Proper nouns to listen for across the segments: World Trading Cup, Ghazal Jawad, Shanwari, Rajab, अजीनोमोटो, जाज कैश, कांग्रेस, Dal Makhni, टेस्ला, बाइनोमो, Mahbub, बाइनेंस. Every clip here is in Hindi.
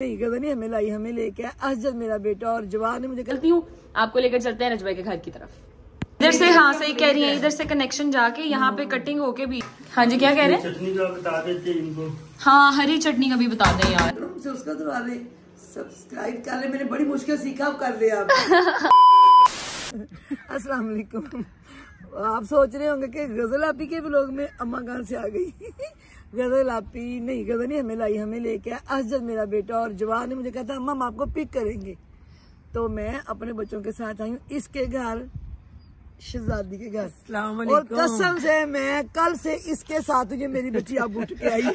गजल ने हमें लाई, हमें लेके अजद मेरा बेटा और जवान ने मुझे करती हूँ। आपको लेकर चलते हैं रजबा के घर की तरफ। इधर से, हाँ सही कह रही है, इधर से कनेक्शन जाके यहाँ पे कटिंग होके भी। हाँ जी क्या कह रहे हैं? चटनी का बता देते इनको। हाँ हरी चटनी का भी बता दें यार। उसका तो सब्सक्राइब कर ले, मैंने बड़ी मुश्किल सीखा, कर लिया। अस्सलाम वालेकुम। आप सोच रहे होंगे कि गजल आपी के व्लॉग में अम्मा कहाँ से आ गई। गजल आपी नहीं, गजल नहीं हमें लाई, हमें लेके अजद मेरा बेटा और जवान ने मुझे कहा था अम्मा हम आपको पिक करेंगे। तो मैं अपने बच्चों के साथ आई हूँ इसके घर, शहजादी के घर। और कसम से मैं कल से इसके साथ हूँ, मेरी बच्ची आप उठ के आई।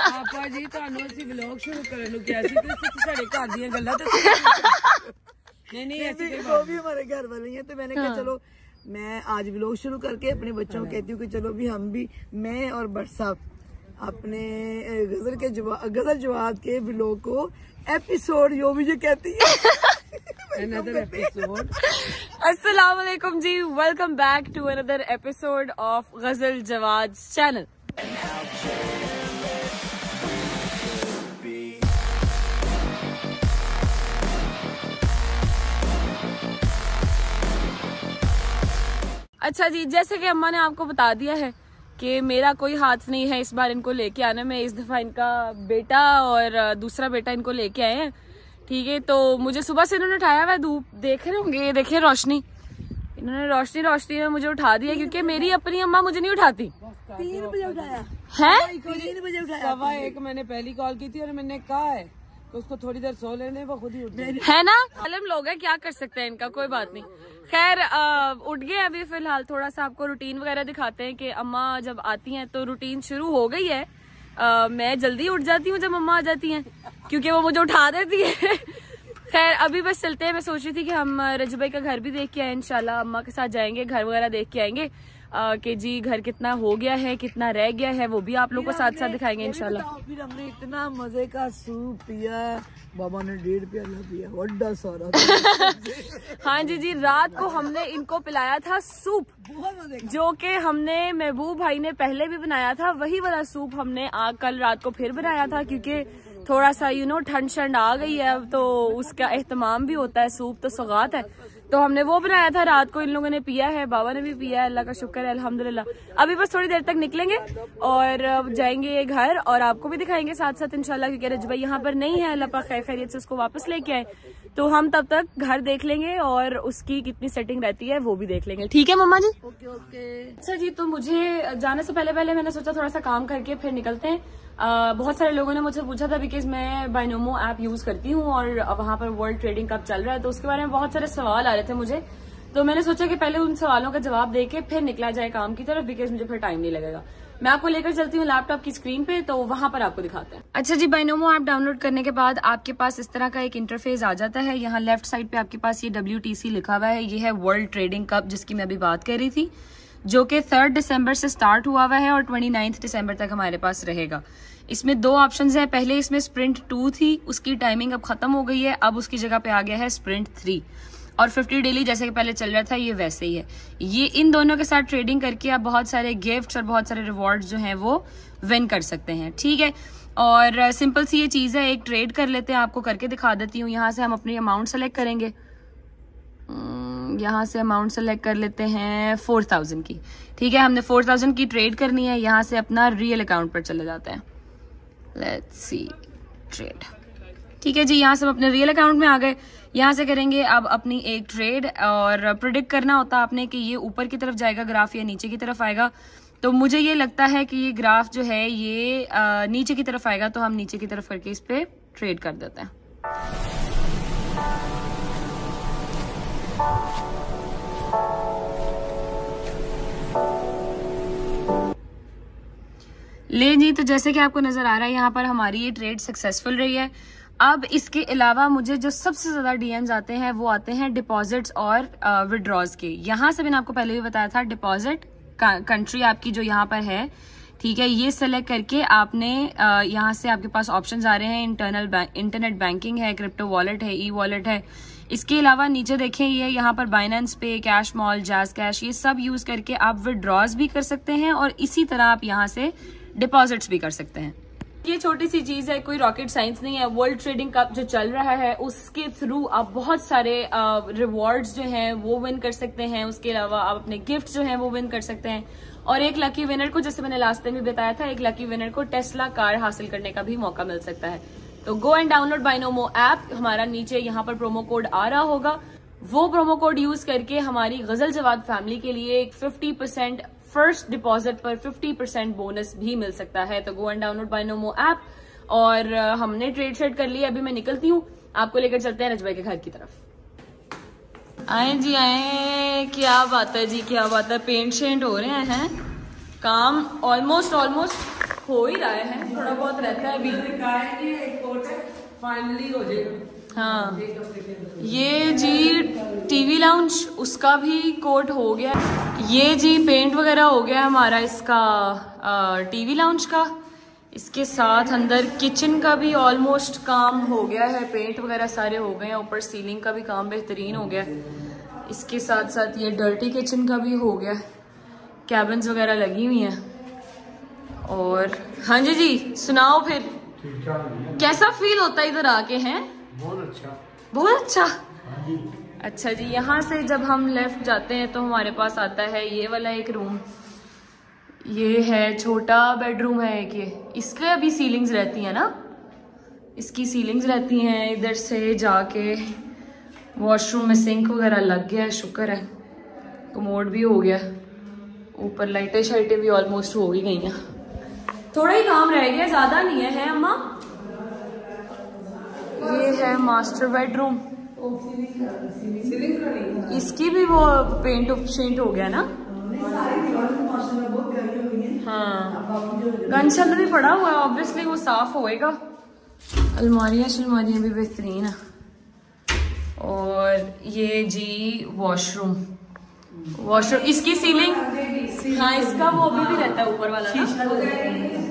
पापा जी व्लॉग शुरू कर, तो मैंने कहा चलो मैं आज व्लॉग शुरू करके अपने बच्चों को कहती हूँ कि चलो भी हम भी, मैं और बट साहब अपने गजल जवाद के व्लॉग को एपिसोड जो भी जो कहती है अनदर एपिसोड। अस्सलाम वालेकुम जी, welcome back to another episode of Ghazal Jawad channel. अच्छा जी, जैसे कि अम्मा ने आपको बता दिया है कि मेरा कोई हाथ नहीं है इस बार इनको लेके आने में। इस दफ़ा इनका बेटा और दूसरा बेटा इनको लेके आए हैं, ठीक है। तो मुझे सुबह से इन्होंने उठाया हुआ है, धूप देख रहे होंगे, ये देखिए रोशनी, इन्होंने रोशनी रोशनी में मुझे उठा दिया क्योंकि मेरी अपनी अम्मा मुझे नहीं उठाती। 3 बजे उठाया है, 3 बजे उठाया, 1:15 मैंने पहली कॉल की थी और मैंने कहा है तो उसको थोड़ी देर सो लेने, वो खुद ही उठ गए है ना। अलम लोग हैं, क्या कर सकते हैं, इनका कोई बात नहीं। खैर उठ गए अभी फिलहाल। थोड़ा सा आपको रूटीन वगैरह दिखाते हैं कि अम्मा जब आती हैं तो रूटीन शुरू हो गई है। मैं जल्दी उठ जाती हूँ जब अम्मा आ जाती हैं क्योंकि वो मुझे उठा देती है। खैर अभी बस चलते हैं। मैं सोच रही थी कि हम रजबे का घर भी देख के आए, इंशाल्लाह अम्मा के साथ जाएंगे, घर वगैरह देख के आएंगे कि जी घर कितना हो गया है, कितना रह गया है, वो भी आप लोगों को साथ साथ दिखाएंगे इंशाल्लाह। फिर हमने इतना मजे का सूप पिया, बाबा ने 1.5 प्याला पिया, बड़ा सारा। हाँ जी जी, रात को हमने इनको पिलाया था सूप, जो कि हमने महबूब भाई ने पहले भी बनाया था, वही वाला सूप हमने कल रात को फिर बनाया था क्योंकि थोड़ा सा यू नो ठंड शंड आ गई है, तो उसका एहतमाम भी होता है, सूप तो सौगात है, तो हमने वो बनाया था रात को। इन लोगों ने पिया है, बाबा ने भी पिया है, अल्लाह का शुक्र है अल्हम्दुलिल्लाह। अभी बस थोड़ी देर तक निकलेंगे और जाएंगे घर और आपको भी दिखाएंगे साथ साथ इंशाल्लाह क्योंकि रजबा यहाँ पर नहीं है, अल्लाह पाक खैर खैरियत से उसको वापस लेके आए। तो हम तब तक घर देख लेंगे और उसकी कितनी सेटिंग रहती है वो भी देख लेंगे, ठीक है मम्मा जी? Okay okay. अच्छा जी, तो मुझे जाने से पहले मैंने सोचा थोड़ा सा काम करके फिर निकलते हैं। बहुत सारे लोगों ने मुझसे पूछा था बिकॉज मैं बाइनोमो ऐप यूज करती हूँ और वहाँ पर वर्ल्ड ट्रेडिंग कप चल रहा है, तो उसके बारे में बहुत सारे सवाल आ रहे थे मुझे, तो मैंने सोचा कि पहले उन सवालों का जवाब देके फिर निकला जाए काम की तरफ बिकॉज मुझे फिर टाइम नहीं लगेगा। मैं आपको लेकर चलती हूँ लैपटॉप की स्क्रीन पे, तो वहाँ पर आपको दिखाते हैं। अच्छा जी, बाइनोमो ऐप डाउनलोड करने के बाद आपके पास इस तरह का एक इंटरफेस आ जाता है। यहाँ लेफ्ट साइड पे आपके पास ये WTC लिखा हुआ है, ये है वर्ल्ड ट्रेडिंग कप जिसकी मैं अभी बात कर रही थी, जो कि 3 दिसंबर से स्टार्ट हुआ हुआ है और 29 दिसंबर तक हमारे पास रहेगा। इसमें 2 ऑप्शंस हैं, पहले इसमें स्प्रिंट 2 थी, उसकी टाइमिंग अब खत्म हो गई है, अब उसकी जगह पे आ गया है स्प्रिंट 3 और 50 डेली जैसे कि पहले चल रहा था ये वैसे ही है। ये इन दोनों के साथ ट्रेडिंग करके आप बहुत सारे गिफ्ट्स और बहुत सारे रिवॉर्ड्स जो हैं वो विन कर सकते हैं, ठीक है। और सिंपल सी ये चीज़ है, एक ट्रेड कर लेते हैं, आपको करके दिखा देती हूँ। यहाँ से हम अपनी अमाउंट सेलेक्ट करेंगे, यहाँ से अमाउंट सेलेक्ट कर लेते हैं 4000 की, ठीक है। हमने 4000 की ट्रेड करनी है, यहाँ से अपना रियल अकाउंट पर चले जाते हैं, लेट्स सी ट्रेड, ठीक है जी। यहाँ से हम अपने रियल अकाउंट में आ गए, यहाँ से करेंगे अब अपनी एक ट्रेड और प्रिडिक्ट करना होता है आपने कि ये ऊपर की तरफ जाएगा ग्राफ या नीचे की तरफ आएगा। तो मुझे ये लगता है कि ये ग्राफ जो है ये नीचे की तरफ आएगा, तो हम नीचे की तरफ करके इस पर ट्रेड कर देते हैं। ले जी, तो जैसे कि आपको नजर आ रहा है यहाँ पर हमारी ये ट्रेड सक्सेसफुल रही है। अब इसके अलावा मुझे जो सबसे ज्यादा DMs आते हैं वो आते हैं डिपॉजिट्स और विड्रॉज के। यहाँ से मैंने आपको पहले भी बताया था, डिपॉजिट कंट्री आपकी जो यहाँ पर है, ठीक है, ये सेलेक्ट करके आपने यहाँ से आपके पास ऑप्शंस आ रहे हैं, इंटरनेट बैंकिंग है, क्रिप्टो वॉलेट है, ई-वॉलेट है। इसके अलावा नीचे देखें ये यहाँ पर बाइनेंस पे, कैश मॉल, जाज कैश, ये सब यूज करके आप विड्रॉज भी कर सकते हैं और इसी तरह आप यहाँ से डिपॉजिट्स भी कर सकते हैं। ये छोटी सी चीज है, कोई रॉकेट साइंस नहीं है। वर्ल्ड ट्रेडिंग कप जो चल रहा है उसके थ्रू आप बहुत सारे रिवॉर्ड्स जो हैं वो विन कर सकते हैं। उसके अलावा आप अपने गिफ्ट जो हैं वो विन कर सकते हैं। और एक लकी विनर को, जैसे मैंने लास्ट टाइम भी बताया था, एक लकी विनर को टेस्ला कार हासिल करने का भी मौका मिल सकता है। तो go and download बाइनोमो app, हमारा नीचे यहाँ पर प्रोमो कोड आ रहा होगा, वो प्रोमो कोड यूज करके हमारी गजल जवाद फैमिली के लिए एक 50% फर्स्ट डिपॉजिट पर 50% बोनस भी मिल सकता है। तो go and download बाइनोमो app. और हमने ट्रेड शेड कर लिया, अभी मैं निकलती हूँ, आपको लेकर चलते हैं रजबा के घर की तरफ। आए जी आए, क्या बात है जी, क्या बात है। पेंट शेंट हो रहे हैं, काम ऑलमोस्ट हो ही रहा है, थोड़ा बहुत रहता है अभी, फाइनली हो जाएगा। हाँ ये जी टीवी लाउंज उसका भी कोट हो गया, ये जी पेंट वगैरह हो गया हमारा इसका टीवी लाउंज का। इसके साथ अंदर किचन का भी ऑलमोस्ट काम हो गया है, पेंट वगैरह सारे हो गए हैं, ऊपर सीलिंग का भी काम बेहतरीन हो गया। इसके साथ साथ ये डर्टी किचन का भी हो गया, कैबिन्स वगैरह लगी हुई हैं। और हाँ जी जी सुनाओ फिर, कैसा फील होता है इधर आके? हैं बहुत अच्छा, बहुत अच्छा। अच्छा जी, यहाँ से जब हम लेफ्ट जाते हैं तो हमारे पास आता है ये वाला एक रूम, ये है छोटा बेडरूम है एक। ये इसके अभी सीलिंग्स रहती हैं ना, इसकी सीलिंग्स रहती हैं। इधर से जाके वॉशरूम में सिंक वगैरह लग गया है, शुक्र है, कमोड भी हो गया, ऊपर लाइटें शाइटें भी ऑलमोस्ट हो ही गई हैं। थोड़ा ही काम रह गया, ज्यादा नहीं है। है अम्मा, ये है मास्टर बेडरूम, इसकी भी वो पेंट शेंट हो गया ना। हाँ गनछल भी पड़ा हुआ है, ऑब्वियसली वो साफ होएगा। अलमारियां शलमारियां भी बेहतरीन है। और ये जी वॉशरूम, वॉशरूम इसकी सीलिंग, हाँ इसका वो अभी भी रहता है ऊपर वाला ना।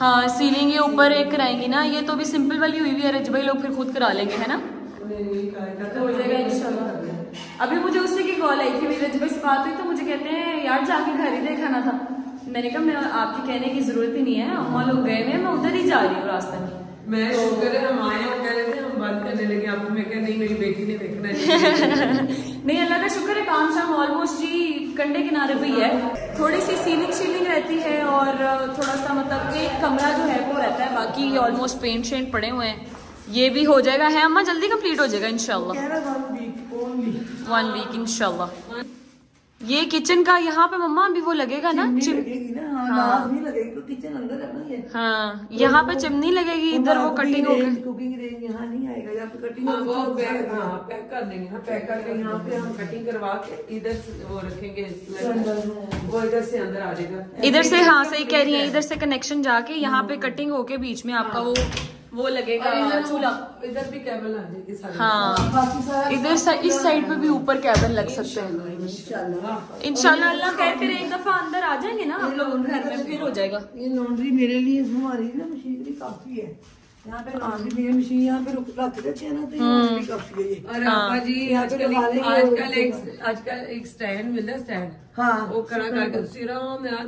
हाँ सीलिंग ये ऊपर एक कराएंगे ना, ये तो भी सिंपल वाली हुई भी है, रज भाई लोग फिर खुद करा लेंगे है ना, हो जाएगा इंशाल्लाह। अभी मुझे उसी की कॉल आई थी, मेरी रज भाई से बात हुई तो मुझे कहते हैं यार जाके घर ही देखाना था। मैंने कहा मैं आपके कहने की जरूरत ही नहीं है, अम्मा लोग गए हुए, मैं उधर ही जा रही हूँ रास्ते में। मैं शुक्र है हम आए, हम कह रहे थे हम बात करने लगे आपको, मैं कह नहीं मेरी बेटी ने देखना है। नहीं अल्लाह का शुक्र है, काम शाम ऑलमोस्ट जी कंडे किनारे पे ही है। थोड़ी सी सीलिंग शीलिंग रहती है और थोड़ा सा मतलब एक कमरा जो है वो रहता है, बाकी ऑलमोस्ट पेंट शेंट पड़े हुए हैं, ये भी हो जाएगा। है अम्मा जल्दी कंप्लीट हो जाएगा इंशाल्लाह, 1 वीक इंशाल्लाह। ये किचन का यहाँ पे मम्मा अभी वो लगेगा ना, चिमनी। हाँ यहाँ पे चिमनी लगेगी, इधर वो कटिंग होगी इधर से। हाँ सही कह रही है, इधर से कनेक्शन जाके यहाँ पे कटिंग होके बीच में आपका वो लगेगा चूल्हा। इधर भी केबल आ जाएगी सारी। हाँ इधर इस साइड पे भी ऊपर केबल लग सकते हैं इंशाल्लाह। अल्लाह कहते रहे एक दफा अंदर आ जाएंगे ना हम लोग घर में, फिर हो जाएगा। ये लॉन्ड्री मेरे लिए हमारी ना मशीनरी काफी है, यहाँ पे लॉन्ड्री मशीन यहाँ पे रख देते हैं ना, तो ये काफी है। और आपा जी आजकल एक स्टैंड मिलता है, स्टैंड हाँ वो कड़ा करके सिरा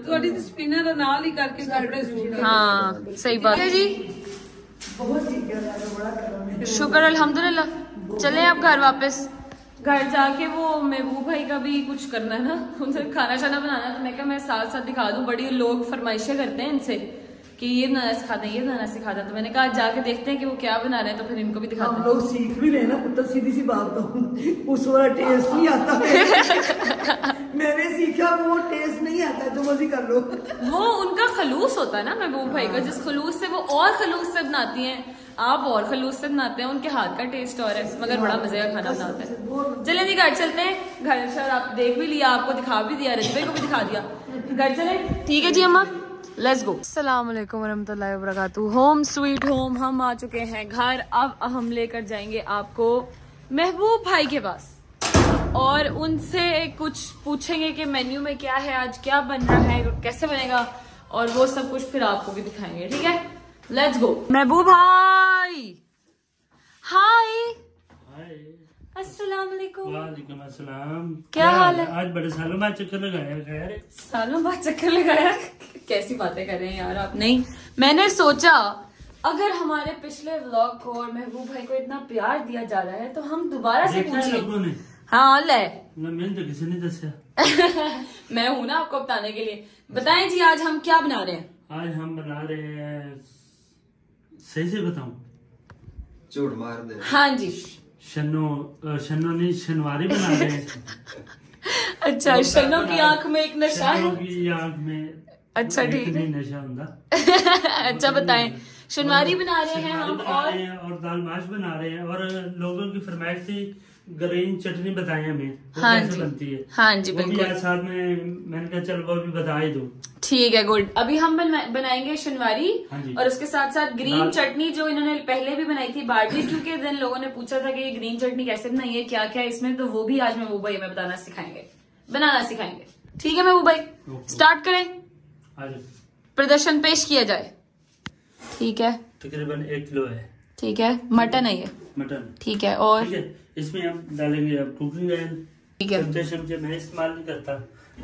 थोड़ी स्पिनर नाल ही करके कपड़े सूट। हाँ सही बात है जी, शुक्र अल्हम्दुलिल्लाह। चले आप घर वापस, घर जाके वो महबूब भाई का भी कुछ करना है ना, उनसे खाना शाना बनाना है, तो मैं कहा मैं साथ साथ दिखा दूं। बड़ी लोग फरमाइशें करते हैं इनसे कि ये बनाना सिखाते हैं, ये बनाना सिखाते हैं, तो मैंने कहा जाके देखते हैं कि वो क्या बना रहे हैं, तो फिर इनको भी दिखाते हैं। लोग सीख भी लेना पुत्र, सीधी सी बात तो उस वाला टेस्ट नहीं आता, मैंने सीखा वो टेस्ट नहीं आता, जो मर्जी कर लो। वो उनका खलूस होता है ना महबूब भाई का, जिस खलूस से वो और खलूस से बनाती हैं, आप और खलूस से बनाते हैं, उनके हाथ का टेस्ट और है, मगर बड़ा मजे का खाना बनाते हैं। चले जी घर चलते हैं, घर सर आप देख भी लिया, आपको दिखा भी दिया, रजबे को भी दिखा दिया, घर चले ठीक है जी अम्मा, लेट्स गो। अस्सलाम वालेकुम वरहमतुल्लाहि वबरकातुह, होम स्वीट होम हम आ चुके हैं घर। अब हम लेकर जाएंगे आपको महबूब भाई के पास और उनसे कुछ पूछेंगे कि मेन्यू में क्या है, आज क्या बन रहा है, कैसे बनेगा, और वो सब कुछ फिर आपको भी दिखाएंगे ठीक है। लेट्स गो महबूब भाई। हाय अस्सलामुअलैकुम। वालेकुम अस्सलाम। क्या हाल है? आज बड़े सालों बाद चक्कर लगाया यार। सालों बाद चक्कर लगाया? कैसी बातें कर रहे हैं यार आप। नहीं, मैंने सोचा अगर हमारे पिछले व्लॉग को और महबूब भाई को इतना प्यार दिया जा रहा है तो हम दोबारा से पूछें। हाँ ले, मैंने तो किसी ने दस्या मैं हूँ ना आपको बताने के लिए। बताएं जी, आज हम क्या बना रहे हैं? आज हम बना रहे हैं, सही से बताऊं, चोट मार दे। हाँ जी, शनो नहीं, शनवारी बना रहे हैं अच्छा, शनो की आंख में एक नशा है। आंख में, अच्छा ठीक है, नशा होता। अच्छा बताएं, शनवारी बना रहे हैं हम और दाल माश बना रहे हैं और लोगों की फरमाइश से ग्रीन चटनी बताई हमें। हाँ जी, बनती है। हाँ जी बिल्कुल, साथ में मैंने कहा चल वो भी बता ही दूं। ठीक है गुड। अभी हम बनाएंगे शनवारी। हाँ और उसके साथ साथ ग्रीन चटनी जो इन्होंने पहले भी बनाई थी बारबेक्यू के दिन। लोगों ने पूछा था कि ग्रीन चटनी कैसे बनाई है, क्या क्या इसमें, तो वो भी आज महबूब भाई हमें बनाना सिखाएंगे। ठीक है महबूब भाई, स्टार्ट करें, प्रदर्शन पेश किया जाए। ठीक है, तकरीबन 1 किलो है। ठीक है, मटन है ये। मटन ठीक है। और ठीक है, इसमें हम डालेंगे अब कुकिंग ऑयल। ठीक है, के मैं इस्तेमाल नहीं करता।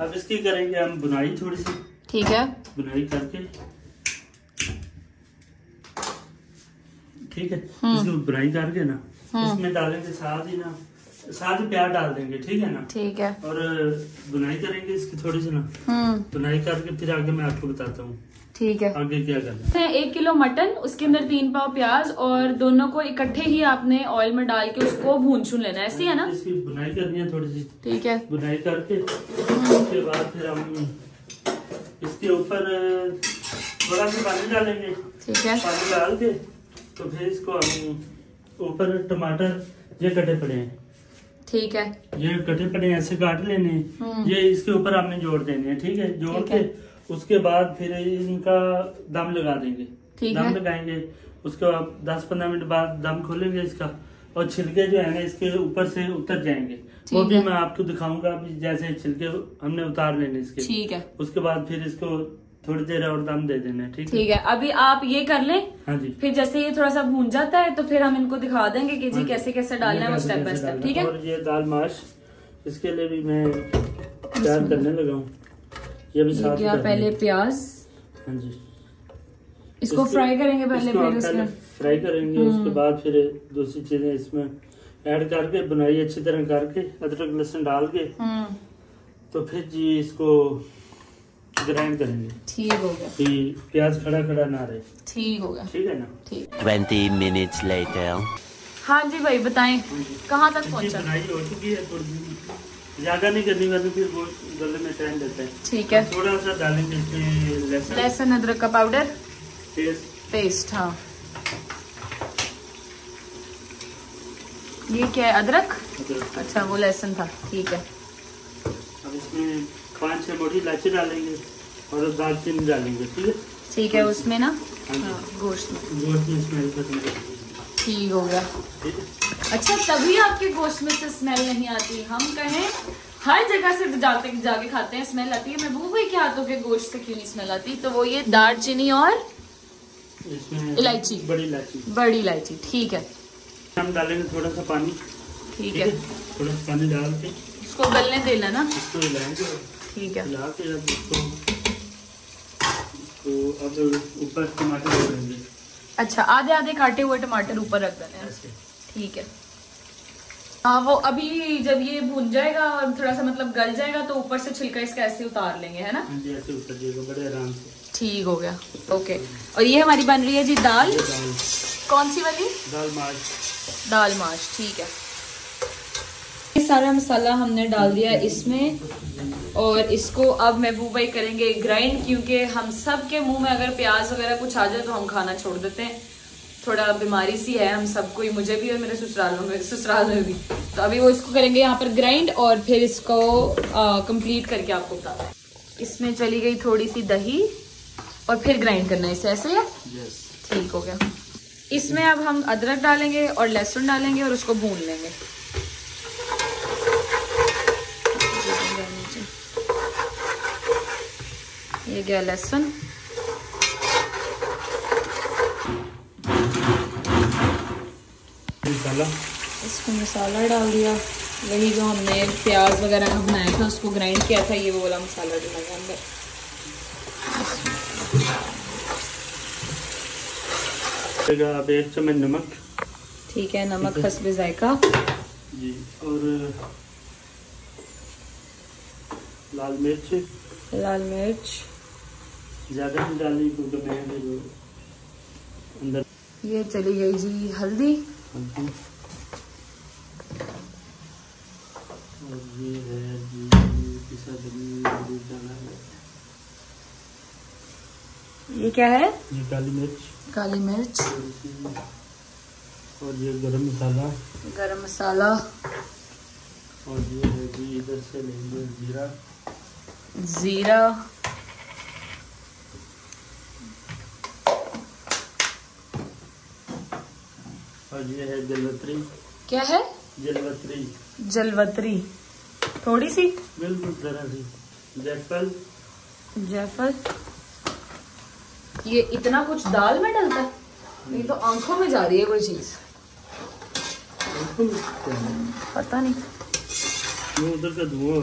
अब इसकी करेंगे हम बुनाई थोड़ी सी। ठीक है, बुनाई करके ठीक है, इसको बुनाई करके ना इसमें डालेंगे, साथ ही प्याज डाल देंगे। ठीक है ना, ठीक है, और बुनाई करेंगे इसकी थोड़ी सी ना। बुनाई करके फिर आगे मैं आपको बताता हूँ। ठीक है, आगे क्या करना है। 1 किलो मटन, उसके अंदर 3 पाव प्याज, और दोनों को इकट्ठे ही आपने ऑयल में डाल के उसको भून लेना है। ऐसी है ना, इसकी बुनाई करनी है थोड़ी सी। ठीक है, बुनाई करके उसके बाद फिर हम इसके ऊपर थोड़ा सा पानी डालेंगे। ठीक है, पानी डाल के तो फिर इसको हम ऊपर टमाटर ये कटे पड़े हैं। ठीक है, ये कटे पड़े ऐसे काट लेने, ये इसके ऊपर आपने जोड़ देने हैं। ठीक है, जोड़ के उसके बाद फिर इनका दम लगा देंगे। दम लगाएंगे, उसके बाद 10-15 मिनट बाद दम खोलेंगे इसका, और छिलके जो है ना इसके ऊपर से उतर जाएंगे। वो भी मैं आपको दिखाऊंगा जैसे छिलके हमने उतार लेने इसके। ठीक है, उसके बाद फिर इसको थोड़ी देर और दम दे देना। ठीक है, अभी आप ये कर लें। हाँ जी, फिर जैसे ये थोड़ा सा भून जाता है तो फिर हम इनको दिखा देंगे कि जी कैसे कैसे डालना है, स्टेप बाय स्टेप। ठीक है, और ये दाल माश इसके लिए भी मैं तैयार करने लगा हूँ। ये भी साथ में पहले प्याज। हाँ जी, इसको फ्राई करेंगे पहले, फिर फ्राई करेंगे। उसके बाद फिर दूसरी चीजें इसमें ऐड करके बुनाई अच्छी तरह करके अदरक लहसुन डाल के तो फिर जी इसको ग्राइंड करेंगे। ठीक हो गया, फिर प्याज खड़ा खड़ा ना रहे। ठीक हो गया, ठीक है ना। ठीक, 20 मिनट्स लेटर। हाँ जी भाई, बताएं कहाँ तक पहुँचा? बुनाई हो चुकी है, ज्यादा नहीं करनी वरना फिर वो गले में टाइम देता है। ठीक है, थोड़ा सा डालेंगे लहसुन अदरक का पाउडर पेस्ट। हाँ, ये क्या है? अदरक। अच्छा, वो लहसुन था। ठीक है, अब इसमें 5-6 मोटी इलायची डालेंगे और दालचीनी डालेंगे। ठीक है, ठीक है, उसमें ना गोश्त में स्मेल पसंद। ठीक हो गया। अच्छा, तभी आपके गोश्त में से स्मेल नहीं आती। हम कहें हर जगह से जाके खाते हैं, स्मेल आती है। मैं महबूब भाई के हाथों के गोश्त से क्यों नहीं स्मेल आती? तो वो ये दालचीनी और इलायची, बड़ी इलायची। ठीक है, हम डालेंगे थोड़ा सा पानी। ठीक है, थोड़ा सा पानी डाल के इसको गलने देना ना। ठीक है, ऊपर टमाटर डालेंगे। अच्छा, आधे आधे काटे हुए टमाटर ऊपर रख देने हैं। ठीक है, हाँ, वो अभी जब ये भून जाएगा और थोड़ा सा मतलब गल जाएगा तो ऊपर से छिलका इसका ऐसे उतार लेंगे, है ना? ऐसे उतर जाएगा बड़े आराम से। ठीक हो गया, ओके। और ये हमारी बन रही है जी दाल। कौन सी वाली? दाल माश। ठीक है, ये सारा मसाला हमने डाल दिया इसमें और इसको अब महबूब भाई करेंगे ग्राइंड, क्योंकि हम सब के मुंह में अगर प्याज वगैरह कुछ आ जाए तो हम खाना छोड़ देते हैं। थोड़ा बीमारी सी है हम सबको ही, मुझे भी और मेरे ससुराल में भी। तो अभी वो इसको करेंगे यहाँ पर ग्राइंड और फिर इसको कंप्लीट करके आपको बताते हैं। इसमें चली गई थोड़ी सी दही और फिर ग्राइंड करना है इसे ऐसे। ठीक हो गया, इसमें अब हम अदरक डालेंगे और लहसुन डालेंगे और उसको भून लेंगे। ये गया लहसुन, इसमें मसाला डाल दिया, वही जो हमने प्याज वगैरह बनाया था उसको ग्राइंड किया था, ये वो वाला मसाला डाला था अंदर। अब एक चम्मच नमक, ठीक है, नमक हस्बे जायका जी, और लाल मिर्च ज़्यादा नहीं डालनी क्योंकि अंदर ये चली गई जी। हल्दी और ये है जी पिसा धनिया, ये क्या है ये काली मिर्च और ये गरम मसाला और ये है जी इधर से लेंगे जीरा और ये है जलवतरी। क्या है? जलवतरी थोड़ी सी, बिल्कुल जरा सी। जायफल। ये इतना कुछ दाल में डलता है, नहीं तो आंखों में जा रही है कोई चीज, पता नहीं उधर का धुआं।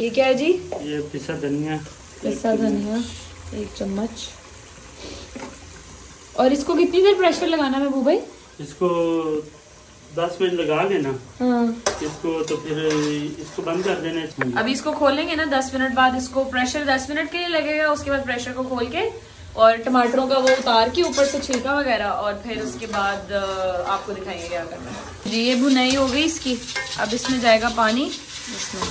ये क्या है जी? ये पिसा धनिया एक चम्मच। और इसको कितनी देर प्रेशर लगाना है महबूब भाई? इसको 10 मिनट लगा लेना। हाँ। इसको तो फिर इसको बंद कर देना। अभी इसको खोलेंगे ना 10 मिनट बाद, इसको प्रेशर 10 मिनट के लिए लगेगा। उसके बाद प्रेशर को खोल के और टमाटरों का वो उतार के ऊपर से छिलका वगैरह, और फिर उसके बाद आपको दिखाएंगे क्या करना है जी। ये भुनाई हो गई इसकी, अब इसमें जाएगा पानी, इसमें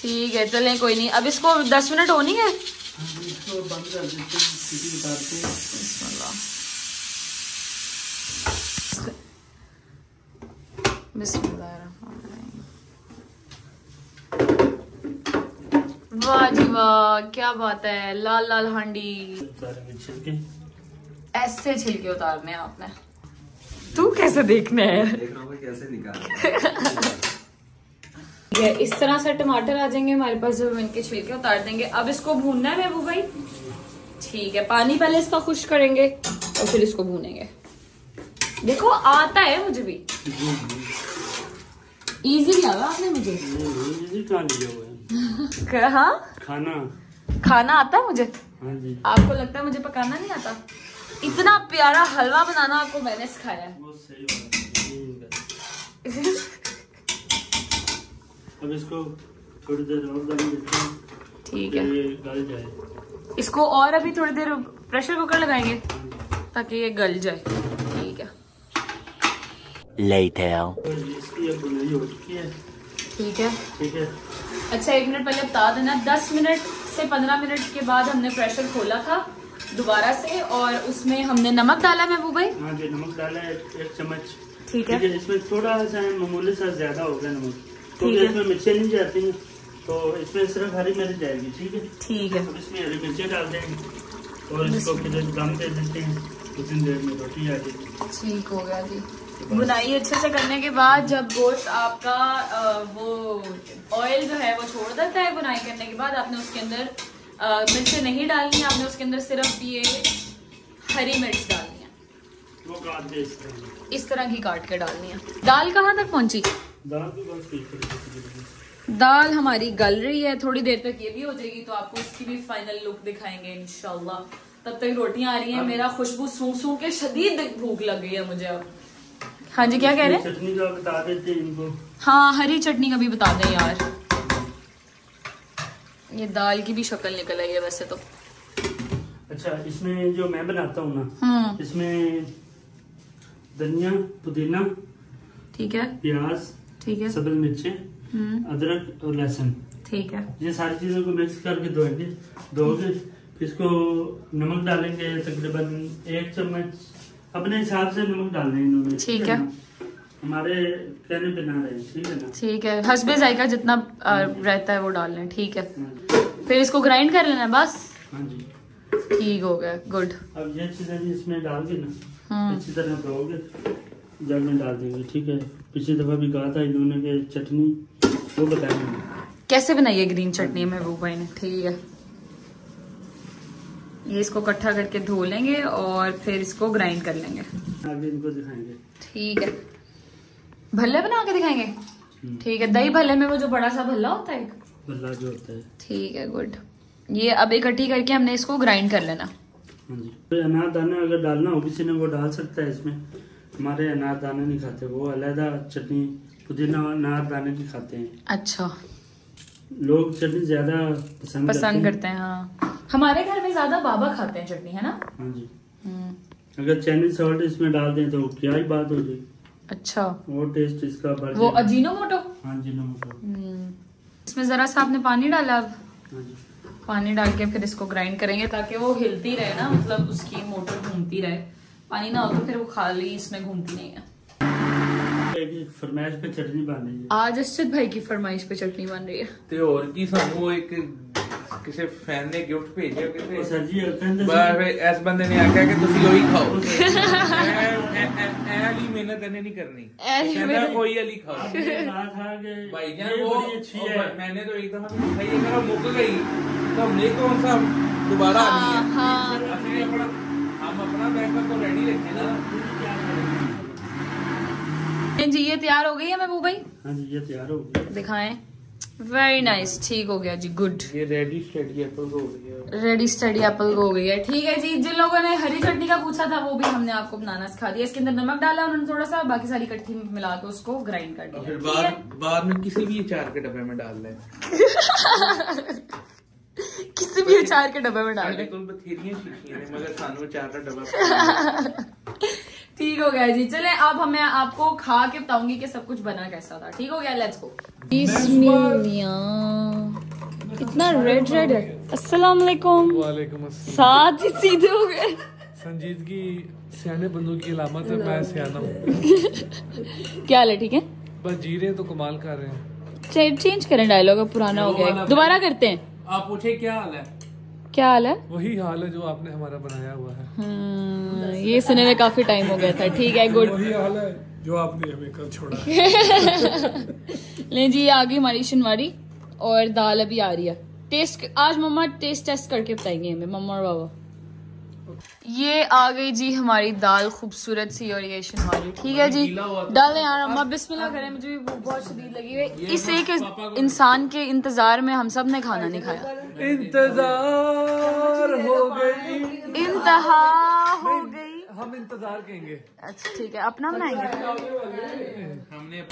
ठीक है। चलें कोई नहीं, अब इसको 10 मिनट होनी है। इसको बंद कर देते हैं, सीटी उतारते हैं। बिस्मिल्लाह। वाह जी वाह, क्या बात है, लाल लाल हांडी। ऐसे छिलके उतारने हैं आपने। तू कैसे देखना है? देख रहा हूं कैसे निकाल। इस तरह से टमाटर आ जाएंगे हमारे पास, जब इनके छिलके उतार देंगे। अब इसको भूनना है महबूब भाई, ठीक है। पानी पहले इसका खुश करेंगे और फिर इसको भूनेंगे। देखो आता है मुझे भी, इजी लगा आपने मुझे। इजी खाना आता है मुझे। हाँ जी। आपको लगता है मुझे पकाना नहीं आता? इतना प्यारा हलवा बनाना आपको मैंने सिखाया है। अब इसको थोड़ी देर और डालेंगे, ठीक है, ये गल जाए। इसको और अभी थोड़ी देर प्रेशर कुकर लगाएंगे ताकि ये गल जाए, ठीक है। ठीक है। अच्छा 1 मिनट पहले बता देना, 10 मिनट से 15 मिनट के बाद हमने प्रेशर खोला था दोबारा से, और उसमें हमने नमक डाला है महबूब भाई। हाँ जी, नमक डाला है 1 चम्मच, ठीक है। इसमें थोड़ा सा मामूली सा ज्यादा होगा नमक, क्योंकि इसमें मिर्चें नहीं जाती हैं, तो इसमें सिर्फ हरी मिर्च जाएगी, ठीक है। तो इसमें हरी मिर्चें डाल दें और इसको फिर दम दे देते हैं, कुछ देर में रोटी आ जाएगी। ठीक हो गया जी। बुनाई अच्छे से करने के बाद जब गोश्त आपका वो ऑयल जो है वो छोड़ देता है, बुनाई करने के बाद आपने उसके अंदर मिर्चें नहीं डालनी, आपने उसके अंदर सिर्फ ये हरी मिर्च डालनी है, वो काट दे इस तरह की काट के डालनी है। दाल कहाँ तक पहुँची? दाल हमारी गल रही है, थोड़ी देर तक ये भी हो जाएगी, तो आपको इसकी भी फाइनल लुक दिखाएंगे इंशाल्लाह। तब तक रोटियां आ रही हैं। मेरा खुशबू सूंघ के शदीद भूख लग गई है मुझे अब। हाँ जी, क्या कह रहे हैं? चटनी का बता देते इनको। हाँ, हरी चटनी का भी बता दें यार। ये दाल की भी शक्ल निकल आई है वैसे तो। अच्छा, इसमें जो मैं बनाता हूँ ना, इसमें धनिया, पुदीना, ठीक है, प्याज, ठीक है, सब्ज मिर्चें, अदरक और लहसुन, ठीक है, ये सारी चीजों को मिक्स करके धोएंगे। फिर इसको नमक डालेंगे तकरीबन 1 चम्मच, अपने हिसाब से नमक डाल देंगे, ठीक है, हमारे कहने पे ना रहे, ठीक है ना? ठीक है, हस्बे जायका जितना रहता है वो डाल लें, ठीक है। फिर इसको ग्राइंड कर लेना बस। हाँ जी, ठीक हो गया, गुड। अब ये चीजें इसमें डाल के ना अच्छी तरह धोगे, जल में डाल देंगे, ठीक है। पिछली दफा भी कहा था इन्होंने कि चटनी वो बताएंगे कैसे बनाई है ग्रीन चटनी महबूब भाई ने। ठीक है, ये इसको इकट्ठा करके धो लेंगे और फिर इसको ग्राइंड कर लेंगे। आगे इनको दिखाएंगे। ठीक है, भल्ले बना के दिखाएंगे। ठीक है, दही भल्ले में वो जो बड़ा सा भल्ला होता है, भल्ला जो होता है। ठीक है, गुड। ये अब इकट्ठी करके हमने इसको ग्राइंड कर लेना। अनार दाना अगर डालना हो किसी ने वो डाल सकता है इसमें। हमारे अनार दाना नहीं खाते, वो अलहदा चटनी पुदीना अनार दाने की खाते हैं। अच्छा, लोग चटनी ज्यादा पसंद करते हैं। हाँ, हमारे घर में ज्यादा बाबा खाते हैं चटनी, है ना। हाँ जी। अगर चाइनीज सॉल्ट इसमें डाल दें तो क्या ही बात हो जाए। अच्छा, वो टेस्ट इसका वो अजीनोमोटो। हाँ, इसमें जरा सा आपने पानी डाला। अब पानी डाल के फिर इसको ग्राइंड करेंगे ताकि वो हिलती रहे ना, मतलब उसकी मोटर घूमती रहे। पानी ना हो तो फिर वो खाली इसमें घूमती नहीं है। फरमाइश पे चटनी बन रही है आज, अर्शद भाई की फरमाइश पे चटनी बन रही है। ते और की सानू एक किसी फैन ने गिफ्ट भेजे किसे सर जी, इस बंदे ने आखिया कि तुसी ओही खाओ। ऐली मेहनत नहीं करनी, ऐसा कोई अली खाओ। भाई जान वो अच्छी है, मैंने तो एक दफा खाई है मेरा मुक गई। कौन सा दोबारा आनी है। हम अपना बैकअप तो रेडी रखें ना जी। ये तैयार हो गई है महबूब भाई। हाँ जी, ये तैयार हो गई, दिखाएं। वेरी नाइस, ठीक हो गया जी, गुड। ये रेडी स्टडी एप्पल को हो गया, रेडी स्टडी एप्पल को हो गई है। ठीक है जी, जिन लोगों ने हरी चटनी का पूछा था वो भी हमने आपको बनाना सिखा दिया। इसके अंदर नमक डाला उन्होंने थोड़ा सा, बाकी सारी इकट्ठी मिला के उसको ग्राइंड कर दिया। बाद में किसी भी अचार के डब्बे में डाल दें, किसी भी अचार के डब्बे में डाल दे। ठीक हो गया जी, चले अब हमें आपको खा के बताऊंगी कि सब कुछ बना कैसा था। ठीक हो गया, लेट्स गो। इतना रेड रेड है। अस्सलाम वालेकुम। वालेकुम अस्सलाम। साथ सीधे हो गए। संजीदगी सियाने बंदूक की अलामत है। मैं सियाना हूँ। क्या हाल है? ठीक है, बस जी रहे तो कमाल कर रहे हैं। चेंज करें डायलॉग, पुराना हो गया, दोबारा करते हैं। आप पूछे क्या हाल है? क्या हाल है? वही हाल है जो आपने हमारा बनाया हुआ है। हाँ, ये सुनने में काफी टाइम हो गया था। ठीक है, गुड। वही हाल है जो आपने हमें कल छोड़ा है। ले जी, आ गई हमारी शनवारी और दाल अभी आ रही है। टेस्ट आज मम्मा टेस्ट टेस्ट करके बताएंगे हमें, मम्मा और बाबा। ये आ गई जी हमारी दाल, खूबसूरत सी, और ये शनवारी। ठीक है जी, डालें यार अम्मा, बिस्मिल्लाह करें। मुझे भी भूख बहुत शदीद लगी है। इस एक इंसान के इंतजार में हम सब ने खाना नहीं खाया। इंतजार हो गई, इंतहा हो गई, हम इंतजार कहेंगे। अच्छा ठीक है, अपना बनाएंगे।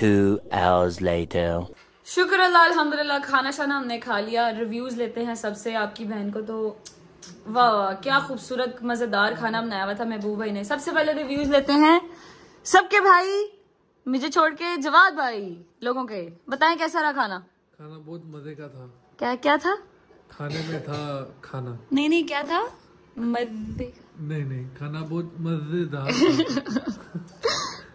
2 hours later। शुक्र अल्लाह, अल्हम्दुलिल्लाह खाना शाना हमने खा लिया। रिव्यूज लेते हैं सबसे। आपकी बहन को तो वाह वाह, क्या खूबसूरत मजेदार खाना बनाया हुआ था महबूब भाई ने। सबसे पहले रिव्यूज लेते हैं सबके, भाई मुझे छोड़ के जवाद भाई लोगों के। बताएं कैसा रहा खाना? खाना बहुत मजे का था। क्या क्या था खाने में? था खाना नहीं नहीं, क्या था मजे का? नहीं नहीं, खाना बहुत मजेदार।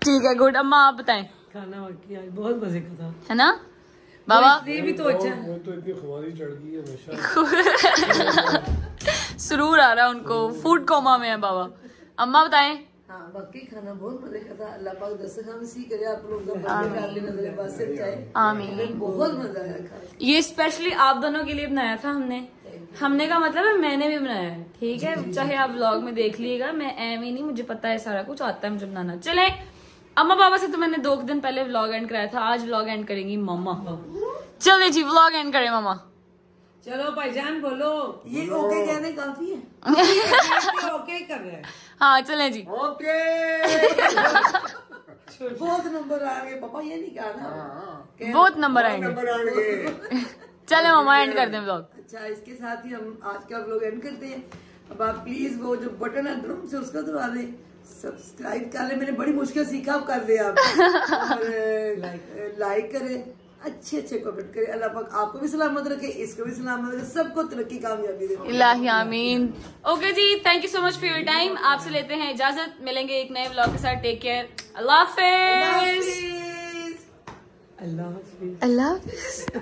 ठीक है, गुड। अम्मा आप बताएं। खाना वाकई आज बहुत मजे का था, है ना बाबा? ये भी तो अच्छा है। वो तो इतनी खुमारी चढ़ गई है हमेशा। सुरूर आ रहा है उनको, फूड कोमा में है बाबा। अम्मा बताएं। हाँ, बाकी खाना बहुत मजे का था। अल्लाह पाक दस्तरखान खाम सी करे आप लोग का। आमीन। बहुत मजा आया खाना। ये स्पेशली आप दोनों के लिए बनाया था हमने। हमने का मतलब है मैंने भी बनाया है। ठीक है, चाहे आप व्लॉग में देख लीजिएगा। मैं एम ही नहीं, मुझे पता है सारा कुछ आता है मुझे बनाना। चले, अम्मा बाबा से तो मैंने 2 दिन पहले व्लॉग एंड कराया था। आज व्लॉग एंड करेंगी मम्मा। चले जी, व्लॉग एंड करें मम्मा। चलो भाईजान बोलो। ये ओके कहने काफी है। ओके कर रहे हैं। हाँ चले जी, ओके। बहुत नंबर आ गए पापा, ये नहीं कहना। बहुत नंबर आएंगे। चले मम्मा एंड कर दें व्लॉग। अच्छा, इसके साथ ही हम आज का व्लॉग एंड करते हैं। अब आप प्लीज वो जो बटन है ड्रम से उसको दबा दें, सब्सक्राइब कर ले, मैंने बड़ी मुश्किल सीखा, आप कर ले आप। और लाइक करें, अच्छे अच्छे कमेंट करें। अल्लाह पाक आपको भी सलामत रखे, इसको भी सलामत रखे, सबको तरक्की कामयाबी दे इलाही, आमीन। ओके जी, thank you so much for your time. आपसे लेते हैं इजाजत, मिलेंगे एक नए व्लॉग के साथ। टेक केयर, अल्लाह हाफिज।